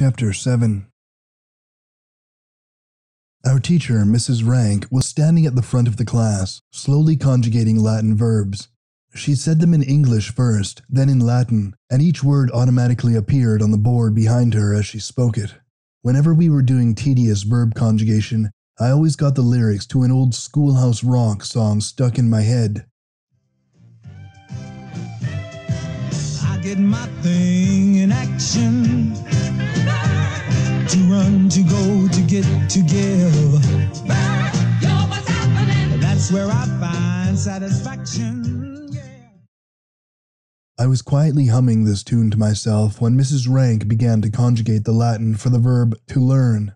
Chapter 7. Our teacher, Mrs. Rank, was standing at the front of the class, slowly conjugating Latin verbs. She said them in English first, then in Latin, and each word automatically appeared on the board behind her as she spoke it. Whenever we were doing tedious verb conjugation, I always got the lyrics to an old schoolhouse rock song stuck in my head. I did my thing in action, to run, to go, to get, to give. That's where I find satisfaction. Yeah. I was quietly humming this tune to myself when Mrs. Rank began to conjugate the Latin for the verb to learn,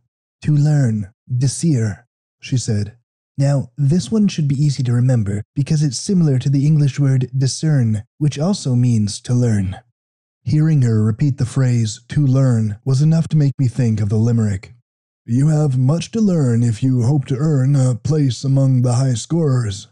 desire, she said. Now, this one should be easy to remember because it's similar to the English word discern, which also means to learn. Hearing her repeat the phrase, to learn, was enough to make me think of the limerick. You have much to learn if you hope to earn a place among the high scorers.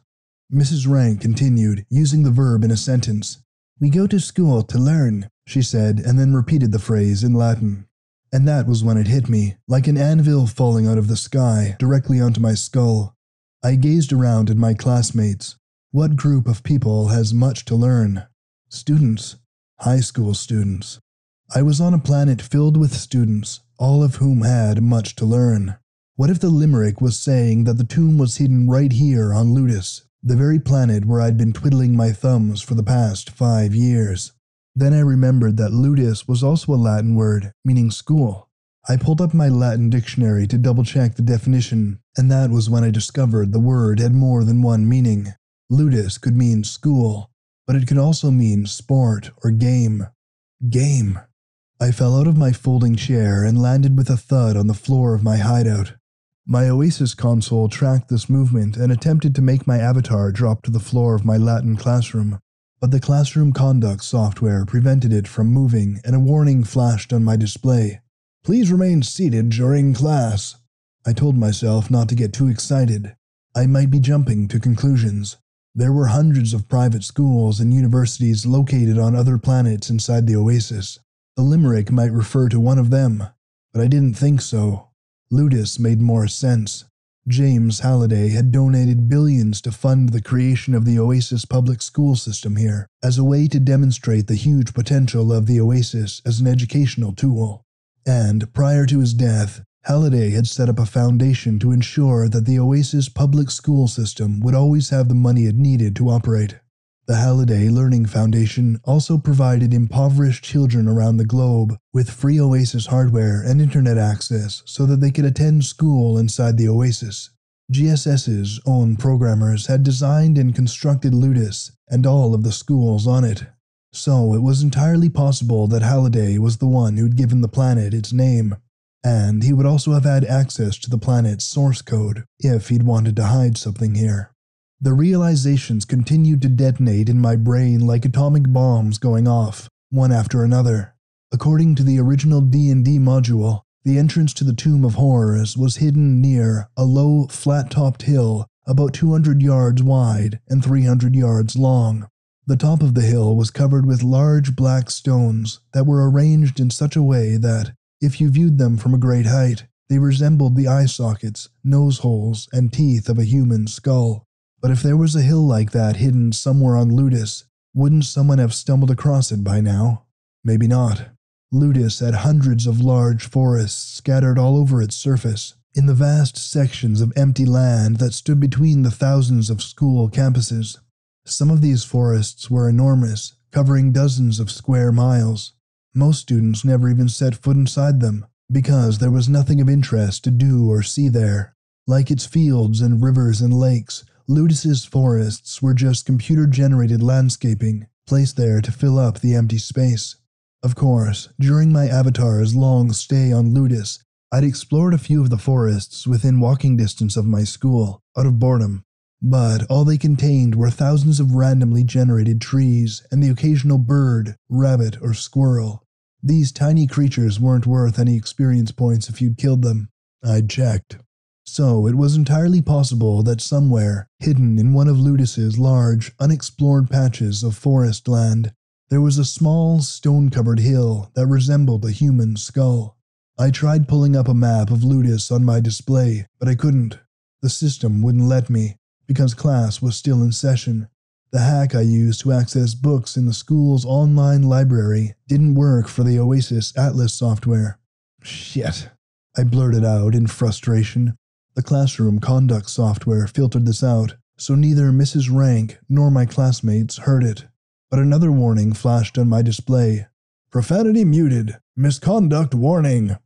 Mrs. Rank continued, using the verb in a sentence. We go to school to learn, she said, and then repeated the phrase in Latin. And that was when it hit me, like an anvil falling out of the sky, directly onto my skull. I gazed around at my classmates. What group of people has much to learn? Students. High school students. I was on a planet filled with students, all of whom had much to learn. What if the limerick was saying that the tomb was hidden right here on Ludus, the very planet where I'd been twiddling my thumbs for the past 5 years? Then I remembered that Ludus was also a Latin word, meaning school. I pulled up my Latin dictionary to double-check the definition, and that was when I discovered the word had more than one meaning. Ludus could mean school, but it could also mean sport or game. Game. I fell out of my folding chair and landed with a thud on the floor of my hideout. My Oasis console tracked this movement and attempted to make my avatar drop to the floor of my Latin classroom, but the classroom conduct software prevented it from moving and a warning flashed on my display. Please remain seated during class. I told myself not to get too excited. I might be jumping to conclusions. There were hundreds of private schools and universities located on other planets inside the Oasis. The limerick might refer to one of them, but I didn't think so. Ludus made more sense. James Halliday had donated billions to fund the creation of the Oasis public school system here as a way to demonstrate the huge potential of the Oasis as an educational tool. And, prior to his death, Halliday had set up a foundation to ensure that the Oasis public school system would always have the money it needed to operate. The Halliday Learning Foundation also provided impoverished children around the globe with free Oasis hardware and internet access so that they could attend school inside the Oasis. GSS's own programmers had designed and constructed Ludus and all of the schools on it. So, it was entirely possible that Halliday was the one who'd given the planet its name, and he would also have had access to the planet's source code, if he'd wanted to hide something here. The realizations continued to detonate in my brain like atomic bombs going off, one after another. According to the original D&D module, the entrance to the Tomb of Horrors was hidden near a low, flat-topped hill about 200 yards wide and 300 yards long. The top of the hill was covered with large black stones that were arranged in such a way that, if you viewed them from a great height, they resembled the eye sockets, nose holes, and teeth of a human skull. But if there was a hill like that hidden somewhere on Ludus, wouldn't someone have stumbled across it by now? Maybe not. Ludus had hundreds of large forests scattered all over its surface, in the vast sections of empty land that stood between the thousands of school campuses. Some of these forests were enormous, covering dozens of square miles. Most students never even set foot inside them, because there was nothing of interest to do or see there. Like its fields and rivers and lakes, Ludus's forests were just computer-generated landscaping, placed there to fill up the empty space. Of course, during my avatar's long stay on Ludus, I'd explored a few of the forests within walking distance of my school, out of boredom. But all they contained were thousands of randomly generated trees and the occasional bird, rabbit, or squirrel. These tiny creatures weren't worth any experience points if you'd killed them. I'd checked. So it was entirely possible that somewhere, hidden in one of Ludus's large, unexplored patches of forest land, there was a small, stone-covered hill that resembled a human skull. I tried pulling up a map of Ludus on my display, but I couldn't. The system wouldn't let me, because class was still in session. The hack I used to access books in the school's online library didn't work for the Oasis Atlas software. Shit, I blurted out in frustration. The classroom conduct software filtered this out, so neither Mrs. Rank nor my classmates heard it. But another warning flashed on my display. Profanity muted. Misconduct warning.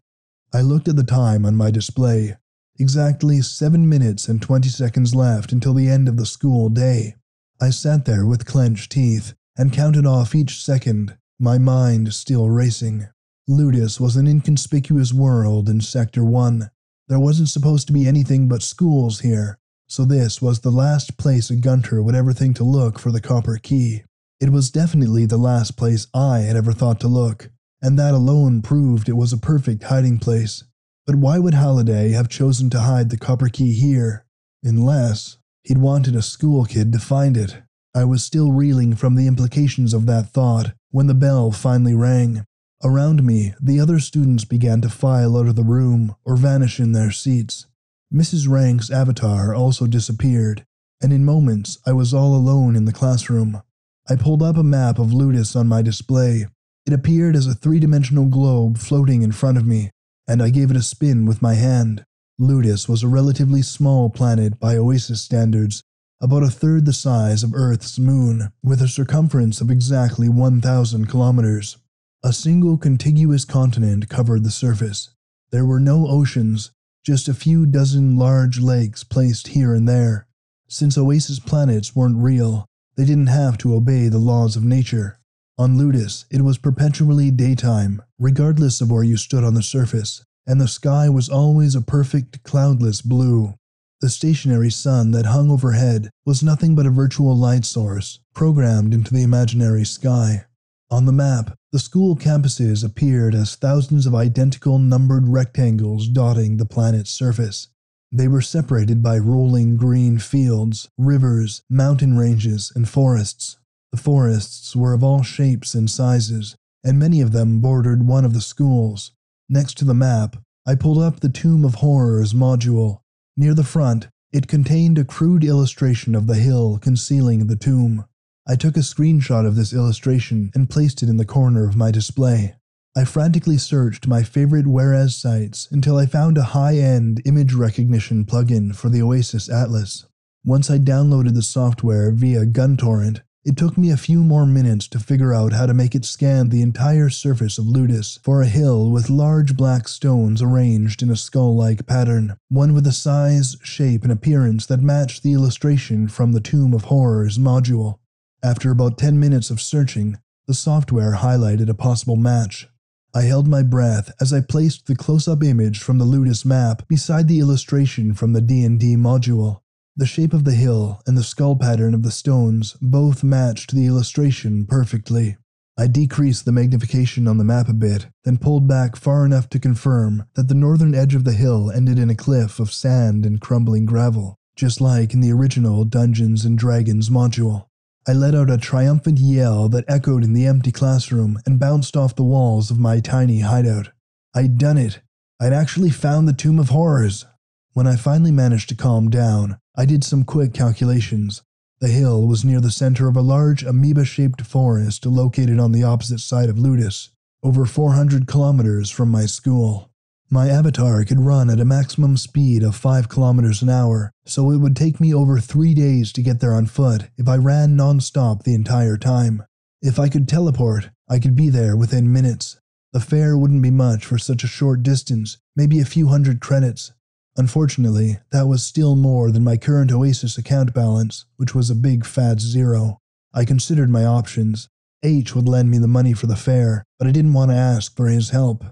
I looked at the time on my display. Exactly 7 minutes and 20 seconds left until the end of the school day. I sat there with clenched teeth and counted off each second, my mind still racing. Ludus was an inconspicuous world in Sector 1. There wasn't supposed to be anything but schools here, so this was the last place a gunter would ever think to look for the copper key. It was definitely the last place I had ever thought to look, and that alone proved it was a perfect hiding place. But why would Halliday have chosen to hide the copper key here? Unless he'd wanted a school kid to find it. I was still reeling from the implications of that thought when the bell finally rang. Around me, the other students began to file out of the room or vanish in their seats. Mrs. Rank's avatar also disappeared, and in moments I was all alone in the classroom. I pulled up a map of Ludus on my display. It appeared as a three-dimensional globe floating in front of me, and I gave it a spin with my hand. Ludus was a relatively small planet by Oasis standards, about a third the size of Earth's moon, with a circumference of exactly 1,000 kilometers. A single contiguous continent covered the surface. There were no oceans, just a few dozen large lakes placed here and there. Since Oasis planets weren't real, they didn't have to obey the laws of nature. On Ludus, it was perpetually daytime, regardless of where you stood on the surface, and the sky was always a perfect cloudless blue. The stationary sun that hung overhead was nothing but a virtual light source, programmed into the imaginary sky. On the map, the school campuses appeared as thousands of identical numbered rectangles dotting the planet's surface. They were separated by rolling green fields, rivers, mountain ranges, and forests. The forests were of all shapes and sizes, and many of them bordered one of the schools. Next to the map, I pulled up the Tomb of Horrors module. Near the front, it contained a crude illustration of the hill concealing the tomb. I took a screenshot of this illustration and placed it in the corner of my display. I frantically searched my favorite whereas sites until I found a high-end image recognition plugin for the Oasis Atlas. Once I downloaded the software via GunTorrent, it took me a few more minutes to figure out how to make it scan the entire surface of Ludus for a hill with large black stones arranged in a skull-like pattern, one with a size, shape, and appearance that matched the illustration from the Tomb of Horrors module. After about 10 minutes of searching, the software highlighted a possible match. I held my breath as I placed the close-up image from the Ludus map beside the illustration from the D&D module. The shape of the hill and the skull pattern of the stones both matched the illustration perfectly. I decreased the magnification on the map a bit, then pulled back far enough to confirm that the northern edge of the hill ended in a cliff of sand and crumbling gravel, just like in the original Dungeons and Dragons module. I let out a triumphant yell that echoed in the empty classroom and bounced off the walls of my tiny hideout. I'd done it. I'd actually found the Tomb of Horrors. When I finally managed to calm down, I did some quick calculations. The hill was near the center of a large amoeba-shaped forest located on the opposite side of Ludus, over 400 kilometers from my school. My avatar could run at a maximum speed of 5 kilometers an hour, so it would take me over 3 days to get there on foot if I ran non-stop the entire time. If I could teleport, I could be there within minutes. The fare wouldn't be much for such a short distance, maybe a few hundred credits. Unfortunately, that was still more than my current Oasis account balance, which was a big fat zero. I considered my options. H would lend me the money for the fare, but I didn't want to ask for his help.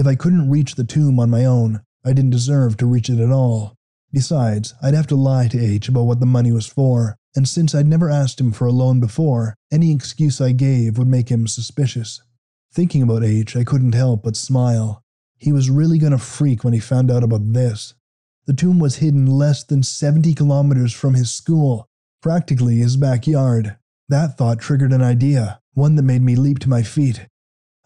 If I couldn't reach the tomb on my own, I didn't deserve to reach it at all. Besides, I'd have to lie to H about what the money was for, and since I'd never asked him for a loan before, any excuse I gave would make him suspicious. Thinking about H, I couldn't help but smile. He was really gonna freak when he found out about this. The tomb was hidden less than 70 kilometers from his school, practically his backyard. That thought triggered an idea, one that made me leap to my feet.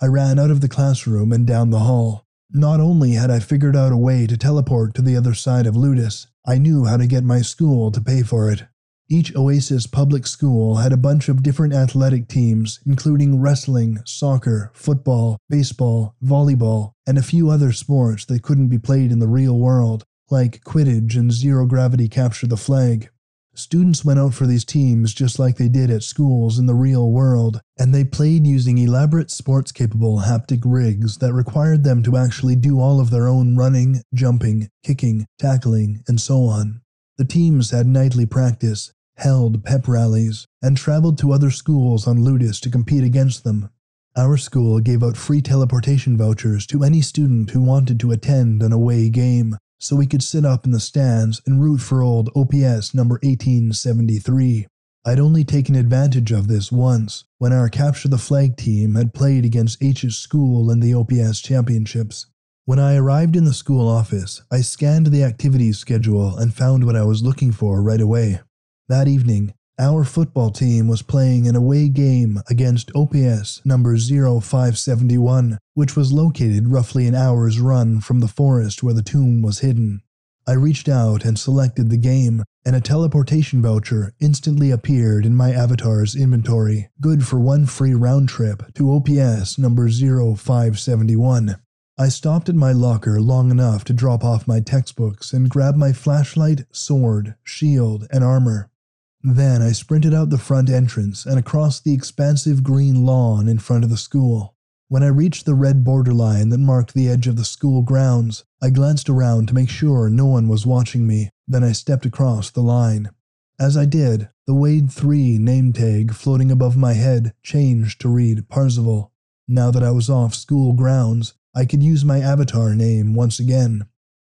I ran out of the classroom and down the hall. Not only had I figured out a way to teleport to the other side of Ludus, I knew how to get my school to pay for it. Each Oasis public school had a bunch of different athletic teams, including wrestling, soccer, football, baseball, volleyball, and a few other sports that couldn't be played in the real world, like Quidditch and Zero Gravity Capture the Flag. Students went out for these teams just like they did at schools in the real world, and they played using elaborate sports-capable haptic rigs that required them to actually do all of their own running, jumping, kicking, tackling, and so on. The teams had nightly practice, held pep rallies, and traveled to other schools on Ludus to compete against them. Our school gave out free teleportation vouchers to any student who wanted to attend an away game, so we could sit up in the stands and root for old OPS number 1873. I'd only taken advantage of this once, when our Capture the Flag team had played against H's school in the OPS championships. When I arrived in the school office, I scanned the activities schedule and found what I was looking for right away. That evening, our football team was playing an away game against OPS number 0571, which was located roughly an hour's run from the forest where the tomb was hidden. I reached out and selected the game, and a teleportation voucher instantly appeared in my avatar's inventory, good for one free round trip to OPS number 0571. I stopped at my locker long enough to drop off my textbooks and grab my flashlight, sword, shield, and armor. Then I sprinted out the front entrance and across the expansive green lawn in front of the school. When I reached the red borderline that marked the edge of the school grounds, I glanced around to make sure no one was watching me, then I stepped across the line. As I did, the Wade III name tag floating above my head changed to read Parzival. Now that I was off school grounds, I could use my avatar name once again.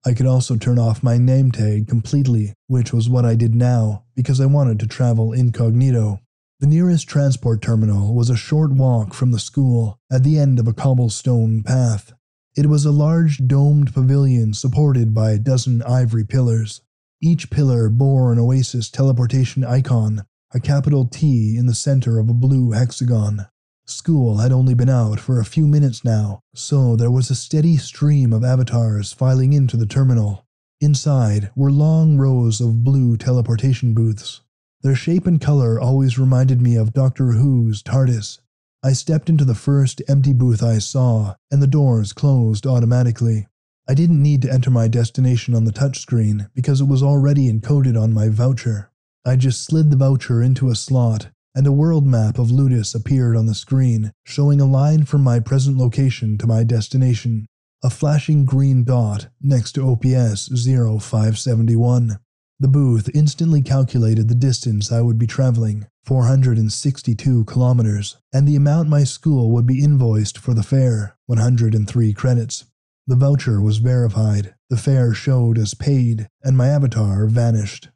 I could also turn off my name tag completely, which was what I did now, because I wanted to travel incognito. The nearest transport terminal was a short walk from the school, at the end of a cobblestone path. It was a large domed pavilion supported by a dozen ivory pillars. Each pillar bore an Oasis teleportation icon, a capital T in the center of a blue hexagon. School had only been out for a few minutes now, so there was a steady stream of avatars filing into the terminal. Inside were long rows of blue teleportation booths. Their shape and color always reminded me of Doctor Who's TARDIS. I stepped into the first empty booth I saw, and the doors closed automatically. I didn't need to enter my destination on the touchscreen because it was already encoded on my voucher. I just slid the voucher into a slot, and a world map of Ludus appeared on the screen, showing a line from my present location to my destination, a flashing green dot next to OPS 0571. The booth instantly calculated the distance I would be traveling, 462 kilometers, and the amount my school would be invoiced for the fare, 103 credits. The voucher was verified, the fare showed as paid, and my avatar vanished.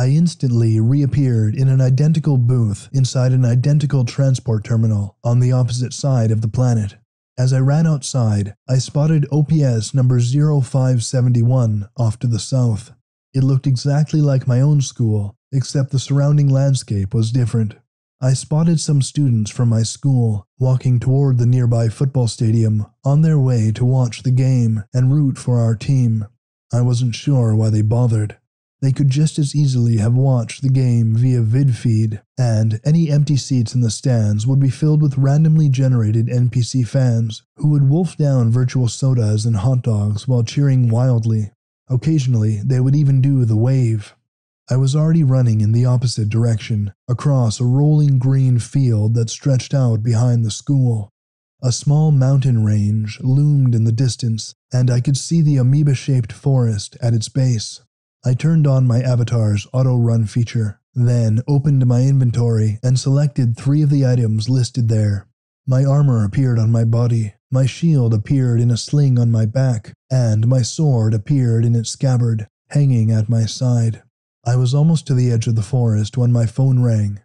I instantly reappeared in an identical booth inside an identical transport terminal on the opposite side of the planet. As I ran outside, I spotted OPS number 0571 off to the south. It looked exactly like my own school, except the surrounding landscape was different. I spotted some students from my school walking toward the nearby football stadium on their way to watch the game and root for our team. I wasn't sure why they bothered. They could just as easily have watched the game via VidFeed, and any empty seats in the stands would be filled with randomly generated NPC fans who would wolf down virtual sodas and hot dogs while cheering wildly. Occasionally, they would even do the wave. I was already running in the opposite direction, across a rolling green field that stretched out behind the school. A small mountain range loomed in the distance, and I could see the amoeba-shaped forest at its base. I turned on my avatar's auto-run feature, then opened my inventory and selected three of the items listed there. My armor appeared on my body, my shield appeared in a sling on my back, and my sword appeared in its scabbard, hanging at my side. I was almost to the edge of the forest when my phone rang.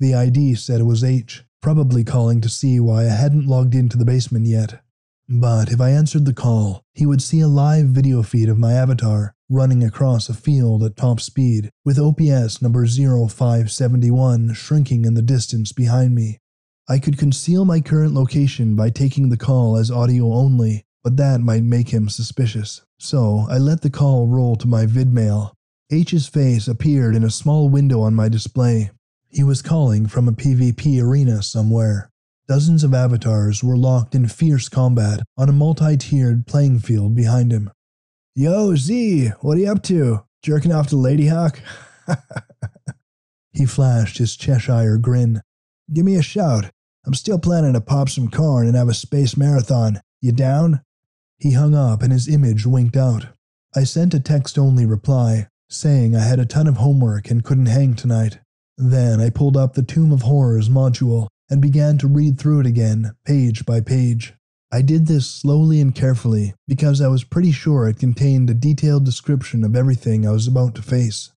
The ID said it was H, probably calling to see why I hadn't logged into the basement yet. But if I answered the call, he would see a live video feed of my avatar, running across a field at top speed, with OPS number 0571 shrinking in the distance behind me. I could conceal my current location by taking the call as audio only, but that might make him suspicious. So I let the call roll to my vidmail. H's face appeared in a small window on my display. He was calling from a PvP arena somewhere. Dozens of avatars were locked in fierce combat on a multi-tiered playing field behind him. "Yo, Z, what are you up to? Jerking off to Ladyhawk?" He flashed his Cheshire grin. "Give me a shout. I'm still planning to pop some corn and have a space marathon. You down?" He hung up and his image winked out. I sent a text-only reply, saying I had a ton of homework and couldn't hang tonight. Then I pulled up the Tomb of Horrors module and began to read through it again, page by page. I did this slowly and carefully because I was pretty sure it contained a detailed description of everything I was about to face.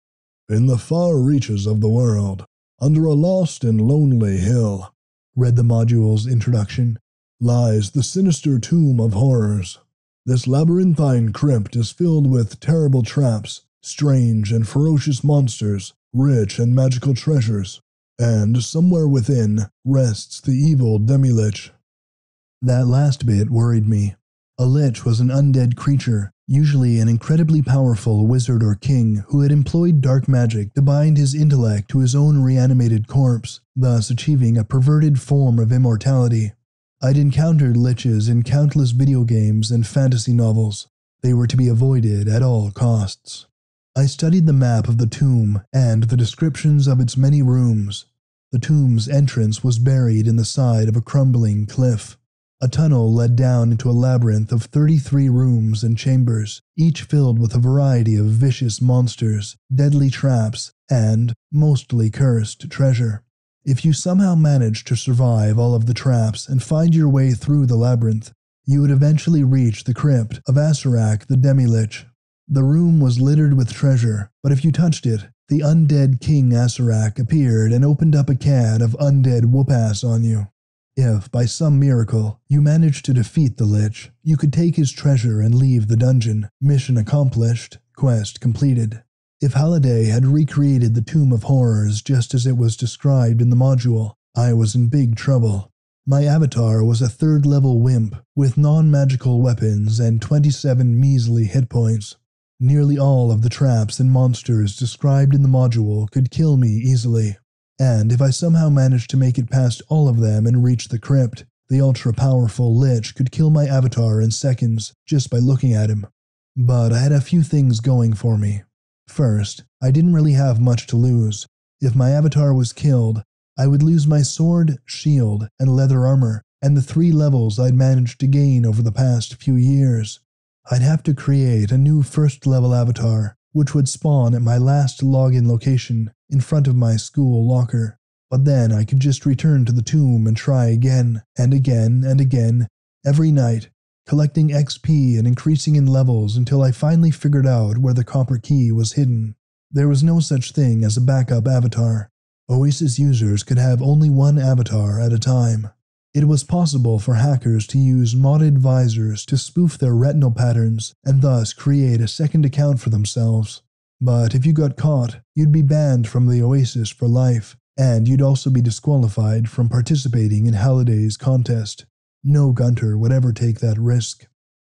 "In the far reaches of the world, under a lost and lonely hill," read the module's introduction, "lies the sinister Tomb of Horrors. This labyrinthine crypt is filled with terrible traps, strange and ferocious monsters, rich and magical treasures, and somewhere within rests the evil Demi-Lich." That last bit worried me. A lich was an undead creature, usually an incredibly powerful wizard or king who had employed dark magic to bind his intellect to his own reanimated corpse, thus achieving a perverted form of immortality. I'd encountered liches in countless video games and fantasy novels. They were to be avoided at all costs. I studied the map of the tomb and the descriptions of its many rooms. The tomb's entrance was buried in the side of a crumbling cliff. A tunnel led down into a labyrinth of 33 rooms and chambers, each filled with a variety of vicious monsters, deadly traps, and, mostly cursed, treasure. If you somehow managed to survive all of the traps and find your way through the labyrinth, you would eventually reach the crypt of Aserak the Demi-Lich. The room was littered with treasure, but if you touched it, the undead King Aserak appeared and opened up a can of undead whoop-ass on you. If, by some miracle, you managed to defeat the Lich, you could take his treasure and leave the dungeon. Mission accomplished, quest completed. If Halliday had recreated the Tomb of Horrors just as it was described in the module, I was in big trouble. My avatar was a third-level wimp, with non-magical weapons and 27 measly hit points. Nearly all of the traps and monsters described in the module could kill me easily. And if I somehow managed to make it past all of them and reach the crypt, the ultra-powerful Lich could kill my avatar in seconds just by looking at him. But I had a few things going for me. First, I didn't really have much to lose. If my avatar was killed, I would lose my sword, shield, and leather armor, and the 3 levels I'd managed to gain over the past few years. I'd have to create a new first-level avatar, which would spawn at my last login location in front of my school locker. But then I could just return to the tomb and try again, and again, and again, every night, collecting XP and increasing in levels until I finally figured out where the copper key was hidden. There was no such thing as a backup avatar. Oasis users could have only one avatar at a time. It was possible for hackers to use modded visors to spoof their retinal patterns and thus create a second account for themselves. But if you got caught, you'd be banned from the Oasis for life, and you'd also be disqualified from participating in Halliday's contest. No gunter would ever take that risk.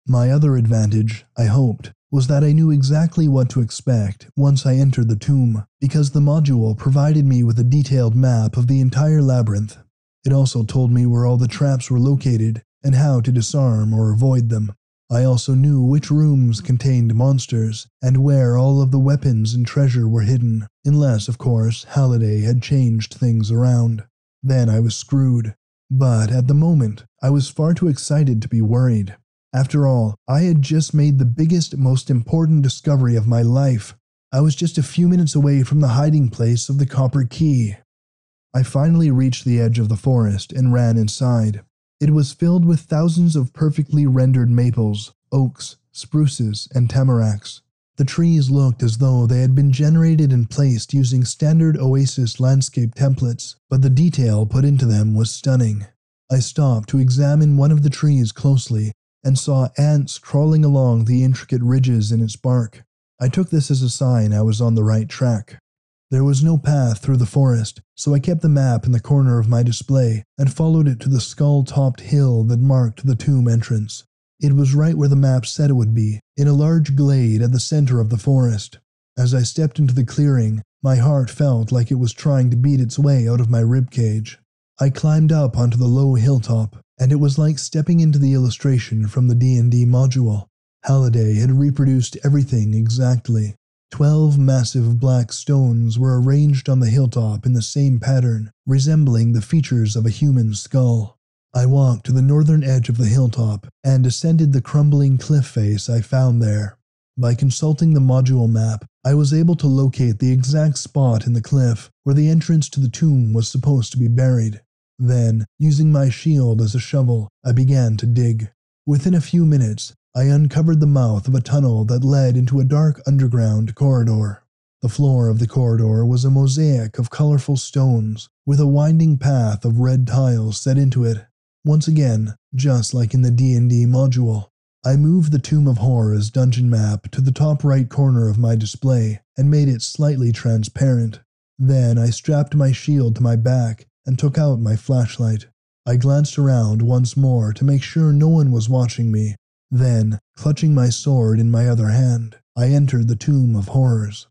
My other advantage, I hoped, was that I knew exactly what to expect once I entered the tomb, because the module provided me with a detailed map of the entire labyrinth. It also told me where all the traps were located and how to disarm or avoid them. I also knew which rooms contained monsters and where all of the weapons and treasure were hidden, unless, of course, Halliday had changed things around. Then I was screwed. But at the moment, I was far too excited to be worried. After all, I had just made the biggest, most important discovery of my life. I was just a few minutes away from the hiding place of the copper key. I finally reached the edge of the forest and ran inside. It was filled with thousands of perfectly rendered maples, oaks, spruces, and tamaracks. The trees looked as though they had been generated and placed using standard Oasis landscape templates, but the detail put into them was stunning. I stopped to examine one of the trees closely and saw ants crawling along the intricate ridges in its bark. I took this as a sign I was on the right track. There was no path through the forest, so I kept the map in the corner of my display and followed it to the skull-topped hill that marked the tomb entrance. It was right where the map said it would be, in a large glade at the center of the forest. As I stepped into the clearing, my heart felt like it was trying to beat its way out of my ribcage. I climbed up onto the low hilltop, and it was like stepping into the illustration from the D&D module. Halliday had reproduced everything exactly. 12 massive black stones were arranged on the hilltop in the same pattern, resembling the features of a human skull. I walked to the northern edge of the hilltop and ascended the crumbling cliff face I found there. By consulting the module map, I was able to locate the exact spot in the cliff where the entrance to the tomb was supposed to be buried. Then, using my shield as a shovel, I began to dig. Within a few minutes, I uncovered the mouth of a tunnel that led into a dark underground corridor. The floor of the corridor was a mosaic of colorful stones, with a winding path of red tiles set into it. Once again, just like in the D&D module, I moved the Tomb of Horrors dungeon map to the top right corner of my display and made it slightly transparent. Then I strapped my shield to my back and took out my flashlight. I glanced around once more to make sure no one was watching me. Then, clutching my sword in my other hand, I entered the Tomb of Horrors.